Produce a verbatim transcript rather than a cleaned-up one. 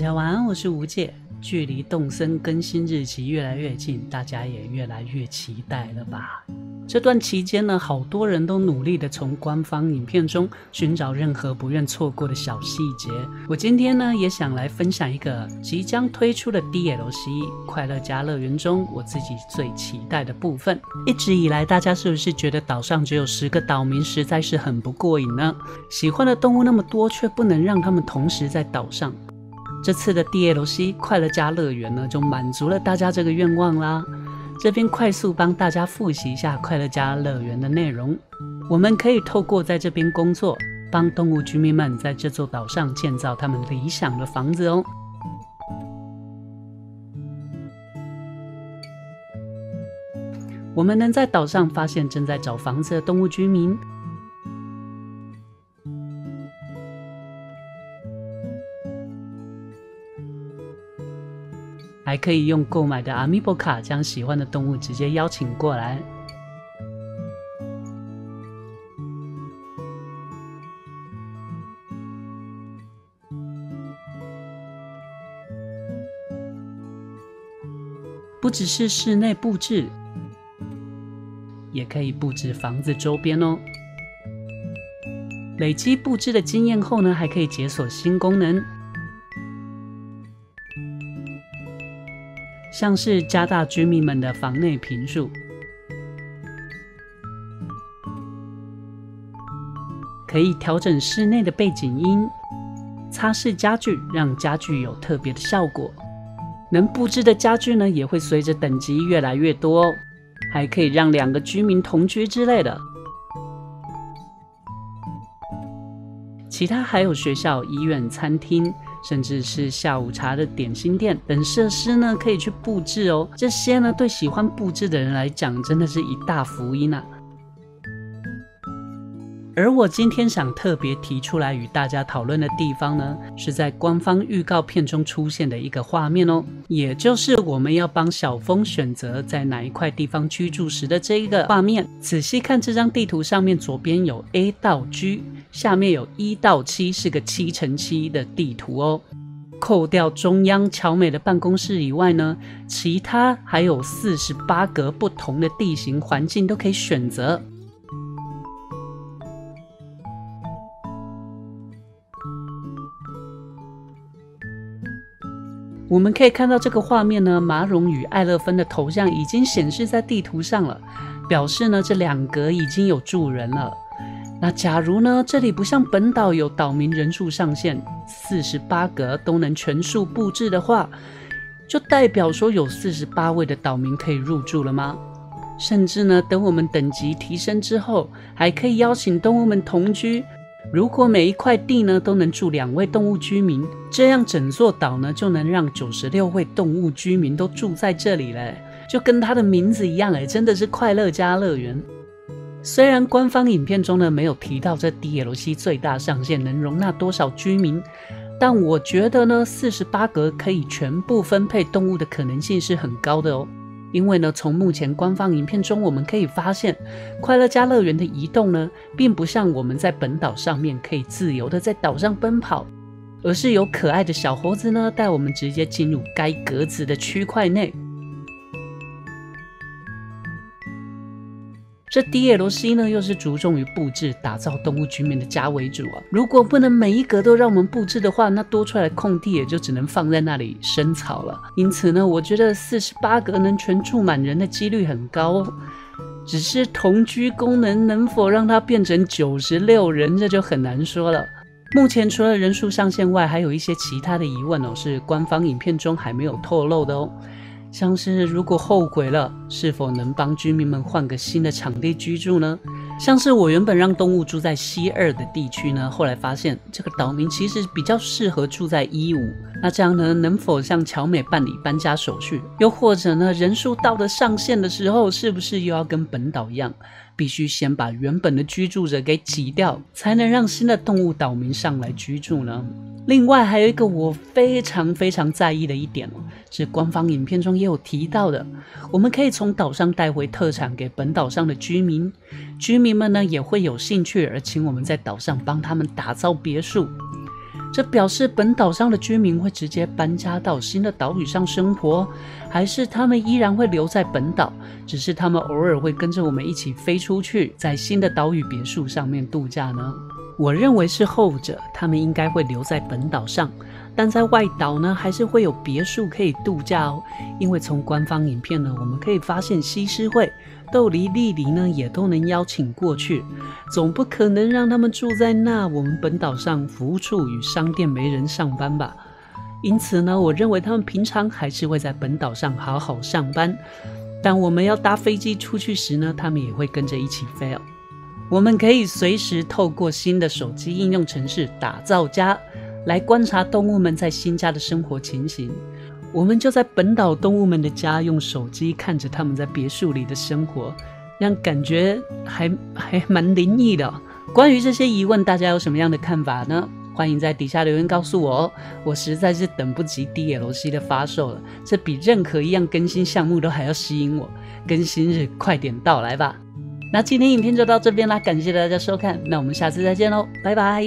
家晚安，我是吴界。距离动森更新日期越来越近，大家也越来越期待了吧？这段期间呢，好多人都努力的从官方影片中寻找任何不愿错过的小细节。我今天呢，也想来分享一个即将推出的 D L C《快乐家乐园》中我自己最期待的部分。一直以来，大家是不是觉得岛上只有十个岛民实在是很不过瘾呢？喜欢的动物那么多，却不能让他们同时在岛上。 这次的 D L C 快乐家乐园呢，就满足了大家这个愿望啦。这边快速帮大家复习一下快乐家乐园的内容。我们可以透过在这边工作，帮动物居民们在这座岛上建造他们理想的房子哦。我们能在岛上发现正在找房子的动物居民。 还可以用购买的 Amiibo 卡将喜欢的动物直接邀请过来。不只是室内布置，也可以布置房子周边哦。累积布置的经验后呢，还可以解锁新功能。 像是加大居民们的房内坪数，可以调整室内的背景音，擦拭家具，让家具有特别的效果。能布置的家具呢，也会随着等级越来越多哦。还可以让两个居民同居之类的。其他还有学校、医院、餐厅。 甚至是下午茶的点心店等设施呢，可以去布置哦。这些呢，对喜欢布置的人来讲，真的是一大福音啊。而我今天想特别提出来与大家讨论的地方呢，是在官方预告片中出现的一个画面哦，也就是我们要帮小枫选择在哪一块地方居住时的这一个画面。仔细看这张地图，上面左边有 A 到 G。 下面有一到七是个七乘七的地图哦。扣掉中央乔美的办公室以外呢，其他还有四十八个不同的地形环境都可以选择。我们可以看到这个画面呢，马蓉与艾乐芬的头像已经显示在地图上了，表示呢这两格已经有住人了。 那假如呢？这里不像本岛有岛民人数上限， 四十八格都能全数布置的话，就代表说有四十八位的岛民可以入住了吗？甚至呢，等我们等级提升之后，还可以邀请动物们同居。如果每一块地呢都能住两位动物居民，这样整座岛呢就能让九十六位动物居民都住在这里嘞，就跟它的名字一样嘞，真的是快乐家乐园。 虽然官方影片中呢没有提到这 D L C 最大上限能容纳多少居民，但我觉得呢四十八格可以全部分配动物的可能性是很高的哦。因为呢从目前官方影片中我们可以发现，快乐家乐园的移动呢并不像我们在本岛上面可以自由的在岛上奔跑，而是由可爱的小猴子呢带我们直接进入该格子的区块内。 这 D L C 呢，又是着重于布置、打造动物居民的家为主啊。如果不能每一格都让我们布置的话，那多出来的空地也就只能放在那里生草了。因此呢，我觉得四十八格能全住满人的几率很高哦。只是同居功能能否让它变成九十六人，这就很难说了。目前除了人数上限外，还有一些其他的疑问哦，是官方影片中还没有透露的哦。 像是如果后悔了，是否能帮居民们换个新的场地居住呢？像是我原本让动物住在西二的地区呢，后来发现这个岛民其实比较适合住在一五。那这样呢，能否向乔美办理搬家手续？又或者呢，人数到了上限的时候，是不是又要跟本岛一样，必须先把原本的居住者给挤掉，才能让新的动物岛民上来居住呢？ 另外还有一个我非常非常在意的一点哦，是官方影片中也有提到的，我们可以从岛上带回特产给本岛上的居民，居民们呢也会有兴趣而请我们在岛上帮他们打造别墅。这表示本岛上的居民会直接搬家到新的岛屿上生活，还是他们依然会留在本岛，只是他们偶尔会跟着我们一起飞出去，在新的岛屿别墅上面度假呢？我认为是后者，他们应该会留在本岛上。 但在外岛呢，还是会有别墅可以度假哦。因为从官方影片呢，我们可以发现西施惠、豆梨、莉莉呢，也都能邀请过去。总不可能让他们住在那我们本岛上服务处与商店没人上班吧？因此呢，我认为他们平常还是会在本岛上好好上班。但我们要搭飞机出去时呢，他们也会跟着一起飞哦。我们可以随时透过新的手机应用程式打造家。 来观察动物们在新家的生活情形，我们就在本岛动物们的家用手机看着他们在别墅里的生活，让感觉还还蛮灵异的哦。关于这些疑问，大家有什么样的看法呢？欢迎在底下留言告诉我哦。我实在是等不及 D L C 的发售了，这比任何一样更新项目都还要吸引我。更新日快点到来吧！那今天影片就到这边啦，感谢大家收看，那我们下次再见喽，拜拜。